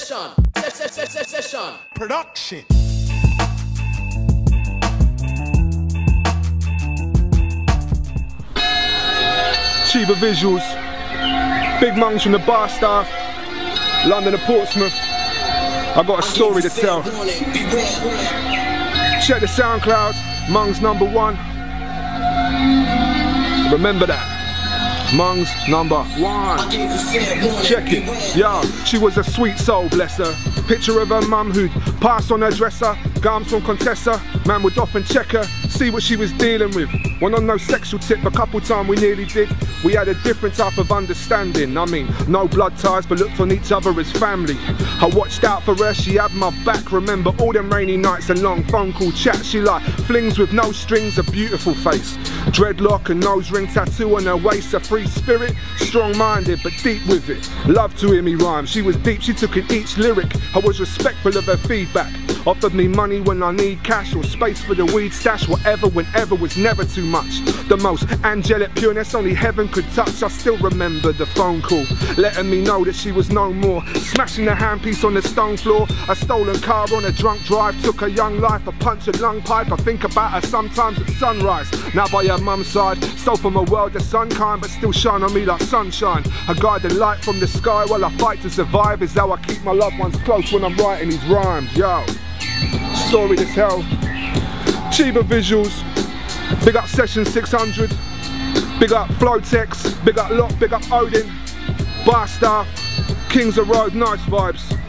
Session. Production. Chiba Visuals. Big Mungs from the bar staff. London to Portsmouth. I've got a story to tell. Check the SoundCloud. Mungs #1. Remember that. Mungs #1. Check it. Yo, she was a sweet soul, bless her. Picture of her mum who'd pass on her dresser. Gums from Contessa. Man would often check her, see what she was dealing with. Well, on no sexual tip, a couple times we nearly did. We had a different type of understanding. I mean, no blood ties, but looked on each other as family. I watched out for her, she had my back. Remember all them rainy nights and long phone call chats. She like flings with no strings, a beautiful face. Dreadlock and nose ring tattoo on her waist. A free spirit, strong-minded but deep with it. Loved to hear me rhyme, she was deep, she took in each lyric. I was respectful of her feedback. Offered me money when I need cash or space for the weed stash. Whatever, whenever was never too much. The most angelic pureness only heaven could touch. I still remember the phone call, letting me know that she was no more. Smashing the handpiece on the stone floor. A stolen car on a drunk drive. Took her young life, a punch and lung pipe. I think about her sometimes at sunrise. Now by her mum's side, stole from a world that's unkind, but still shine on me like sunshine. I guide the light from the sky while I fight to survive. Is how I keep my loved ones close when I'm writing these rhymes. Yo, story to tell. Chiba Visuals. Big up Session 600. Big up Flotex. Big up Lock. Big up Odin. Bar staff. Kings of Road. Nice vibes.